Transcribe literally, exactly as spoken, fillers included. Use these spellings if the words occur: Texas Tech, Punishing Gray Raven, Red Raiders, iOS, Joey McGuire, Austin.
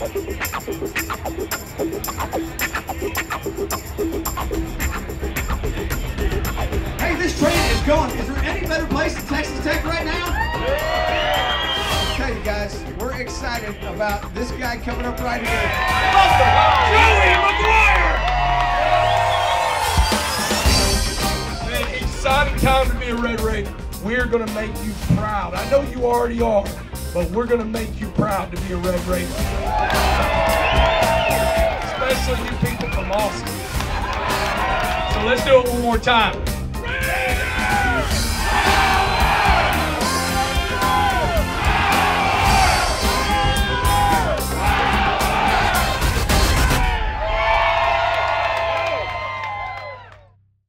Hey, this train is going. Is there any better place than Texas Tech right now? Yeah. I'll tell you guys, we're excited about this guy coming up right here. Austin, Joey McGuire! It's an exciting time to be a Red Raider. We're going to make you proud. I know you already are, but we're going to make you proud to be a Red Raider. Especially you people from Austin. So let's do it one more time.